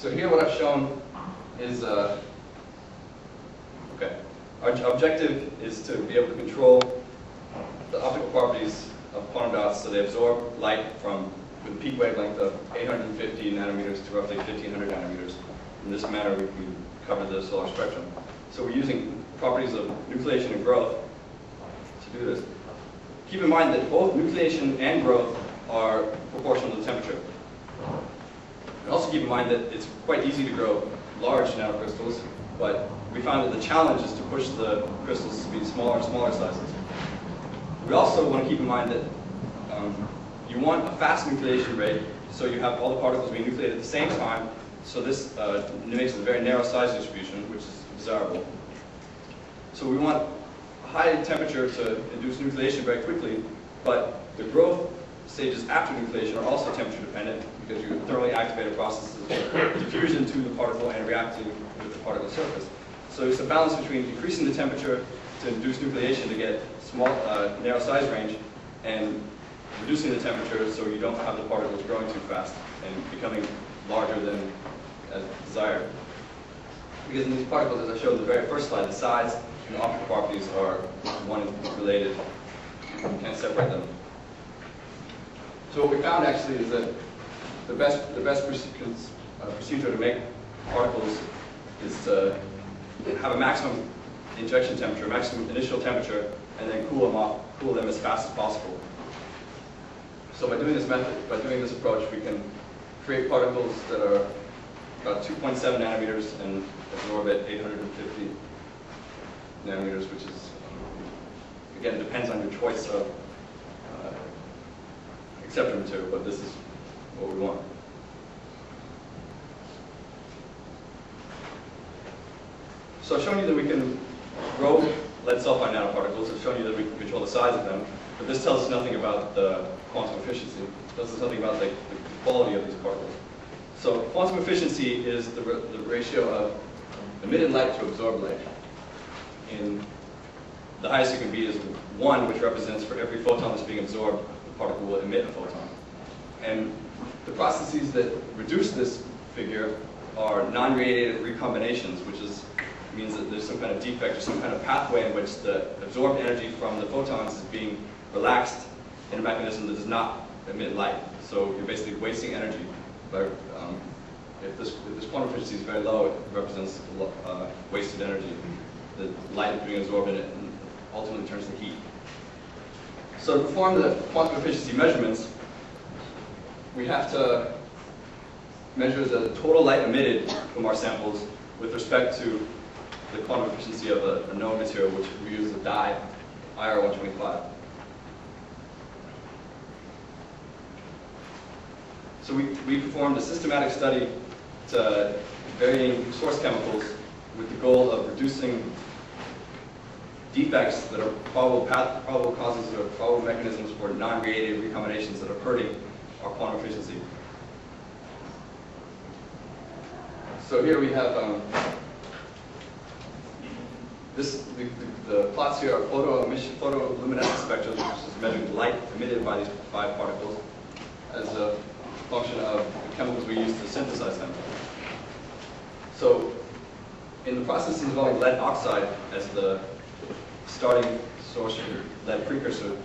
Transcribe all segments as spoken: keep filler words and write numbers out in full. So here what I've shown is, uh, okay, our objective is to be able to control the optical properties of quantum dots so they absorb light from with a peak wavelength of eight hundred fifty nanometers to roughly fifteen hundred nanometers. In this manner, we, we cover the solar spectrum. So we're using properties of nucleation and growth to do this. Keep in mind that both nucleation and growth are proportional to temperature. And also keep in mind that it's quite easy to grow large nanocrystals, but we found that the challenge is to push the crystals to be smaller and smaller sizes. We also want to keep in mind that um, you want a fast nucleation rate, so you have all the particles being nucleated at the same time, so this uh, makes a very narrow size distribution, which is desirable. So we want high temperature to induce nucleation very quickly, but the growth stages after nucleation are also temperature dependent, because you thermally activated processes of diffusion to the particle and reacting with the particle surface. So it's a balance between decreasing the temperature to induce nucleation to get small, uh, narrow size range, and reducing the temperature so you don't have the particles growing too fast and becoming larger than as desired. Because in these particles, as I showed in the very first slide, the size and the optical properties are one related. You can't separate them. So what we found actually is that the best the best procedure to make particles is to have a maximum injection temperature, maximum initial temperature, and then cool them off, cool them as fast as possible. So by doing this method, by doing this approach, we can create particles that are about two point seven nanometers and absorb at eight hundred fifty nanometers, which is, again, depends on your choice of uh, acceptor material, but this is what we want. So I've shown you that we can grow lead sulfide nanoparticles. I've shown you that we can control the size of them, but this tells us nothing about the quantum efficiency. It tells us nothing about the, the quality of these particles. So quantum efficiency is the, the ratio of emitted light to absorbed light. In the highest it can be is one, which represents for every photon that's being absorbed, the particle will emit a photon. And the processes that reduce this figure are non-radiative recombinations, which is, means that there's some kind of defect or some kind of pathway in which the absorbed energy from the photons is being relaxed in a mechanism that does not emit light. So you're basically wasting energy. But um, if, this, if this quantum efficiency is very low, it represents uh, wasted energy. The light is being absorbed in it and ultimately turns to heat. So to perform the quantum efficiency measurements, we have to measure the total light emitted from our samples with respect to the quantum efficiency of a, a known material, which we use the dye I R one twenty-five. So we, we performed a systematic study to varying source chemicals with the goal of reducing defects that are probable, path, probable causes or probable mechanisms for non-radiative recombinations that are hurting our quantum efficiency. So here we have um, This, the, the, the plots here are photoluminescent photo spectrum, which is measuring light emitted by these five particles as a function of the chemicals we use to synthesize them. So in the process involving lead oxide as the starting source for lead precursor,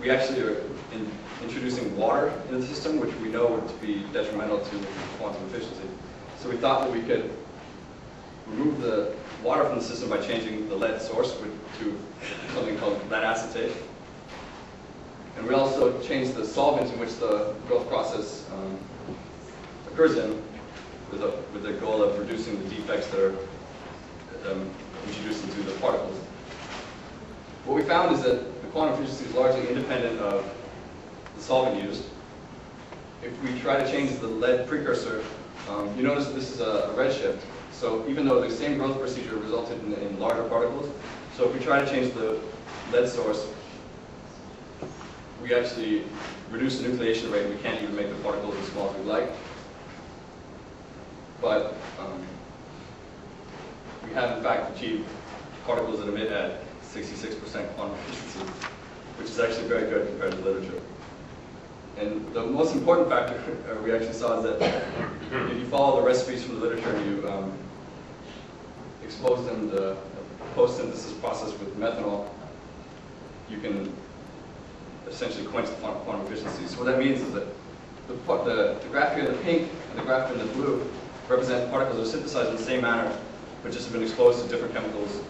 we actually are in, introducing water into the system, which we know would be detrimental to quantum efficiency. So we thought that we could remove the water from the system by changing the lead source to something called lead acetate. And we also changed the solvent in which the growth process um, occurs in with, a, with the goal of reducing the defects that are um, introduced into the particles. What we found is that the quantum efficiency is largely independent of the solvent used. If we try to change the lead precursor, um, you notice that this is a, a redshift. So even though the same growth procedure resulted in, in larger particles, so if we try to change the lead source, we actually reduce the nucleation rate. We can't even make the particles as small as we like. But um, we have in fact achieved particles that emit at sixty-six percent quantum efficiency, which is actually very good compared to literature. And the most important factor we actually saw is that if you follow the recipes from the literature, you um, expose them to the post-synthesis process with methanol, you can essentially quench the quantum efficiency. So what that means is that the, the, the graph here in the pink and the graph in the blue represent particles that are synthesized in the same manner, but just have been exposed to different chemicals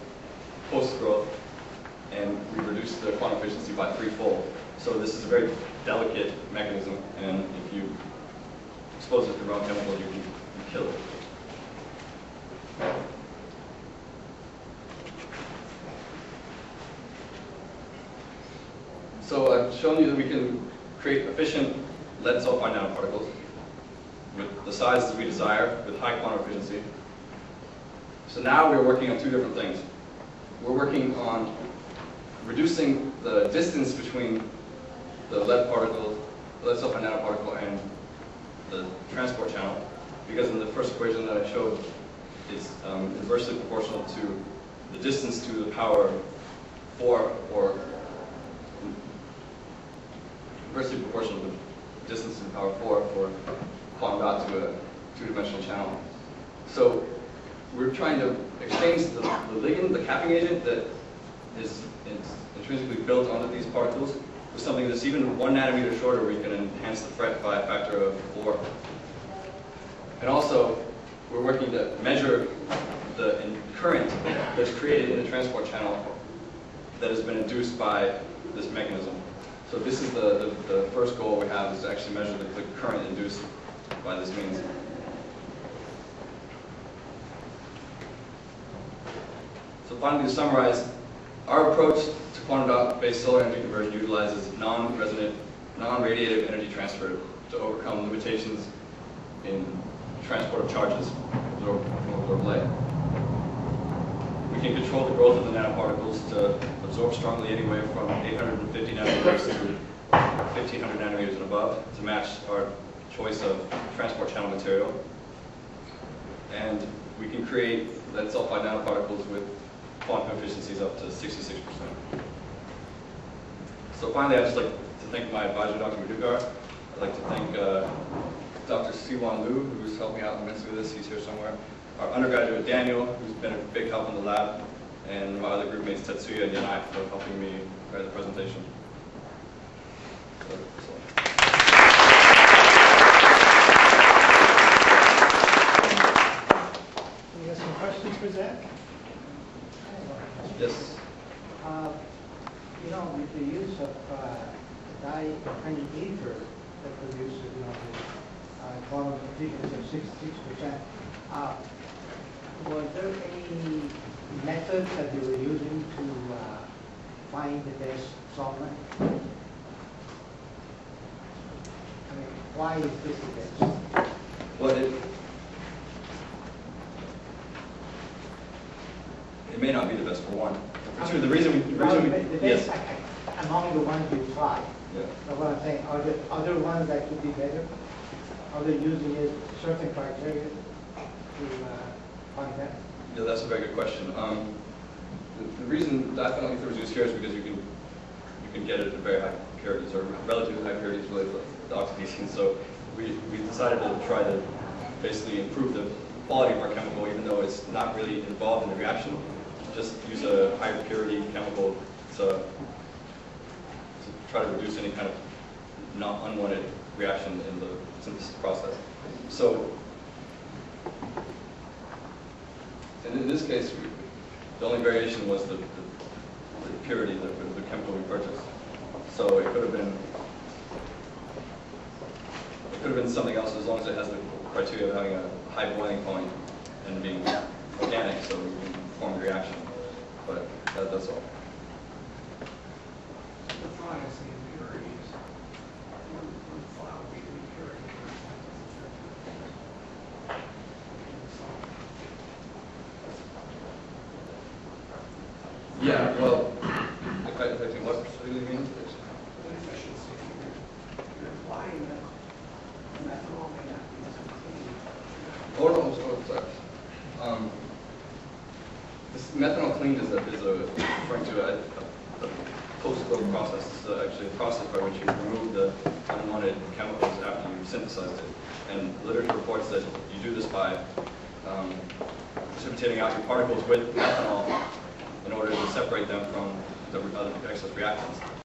post-growth, and we reduce the quantum efficiency by threefold. So this is a very delicate mechanism, and if you expose it to the wrong chemical, you can you kill it. So I've shown you that we can create efficient lead sulfide nanoparticles with the sizes we desire, with high quantum efficiency. So now we're working on two different things. We're working on reducing the distance between the lead particle, lead sulfide nanoparticle, and the transport channel, because in the first equation that I showed, it's um, inversely proportional to the distance to the power four, or inversely proportional to the distance to the power four for quantum dot to a two-dimensional channel. So we're trying to exchange the, the ligand, the capping agent that is intrinsically built onto these particles, with something that's even one nanometer shorter, where you can enhance the fret by a factor of four. And also, we're working to measure the current that's created in the transport channel that has been induced by this mechanism. So this is the, the, the first goal we have, is to actually measure the, the current induced by this means. So finally, to summarize, our approach to quantum dot-based solar energy conversion utilizes non-resonant, non-radiative energy transfer to overcome limitations in transport of charges or absorb light. We can control the growth of the nanoparticles to absorb strongly anywhere from eight hundred fifty nanometers to fifteen hundred nanometers and above, to match our choice of transport channel material. And we can create lead sulfide nanoparticles with quantum efficiency is up to sixty-six percent. So finally, I'd just like to thank my advisor, Doctor Madhukar. I'd like to thank uh, Doctor Siwon Lu, who's helped me out immensely with this. He's here somewhere. Our undergraduate, Daniel, who's been a big help in the lab, and my other group mates, Tetsuya and Yanai, for helping me prepare the presentation. So, so. You have some questions for Zach? Yes. Uh, you know, with the use of uh, dye-ether that produces, you know, the uh, quantum efficiency of sixty-six percent, uh, was there any method that you were using to uh, find the best solvent? I mean, why is this the best? Well, it, It may not be the best for one. For two, the reason we, the reason we, the best, yes. I, among the ones you try. Yeah. But what I'm saying, are there other ones that could be better? Are they using it, certain criteria to uh, find that? Yeah, that's a very good question. Um, the, the reason diphenoyl ether was used here is because you can you can get it at very high purities, or relatively high purities related to the oxidation. So we we decided to try to basically improve the quality of our chemical, even though it's not really involved in the reaction. Just use a higher purity chemical to, to try to reduce any kind of not unwanted reaction in the synthesis process. So, and in this case, we, the only variation was the, the, the purity of the, the chemical we purchased. So it could have been, it could have been something else, as long as it has the criteria of having a high boiling point and being organic, so we can form the reaction. But that, that's all. Yeah, well, if I, if I think what do you mean? Methanol cleaned is a, is a referring to a, a post-growth process. It's actually a process by which you remove the unwanted chemicals after you've synthesized it. and literature reports that you do this by um, precipitating out your particles with methanol in order to separate them from the other excess reactants.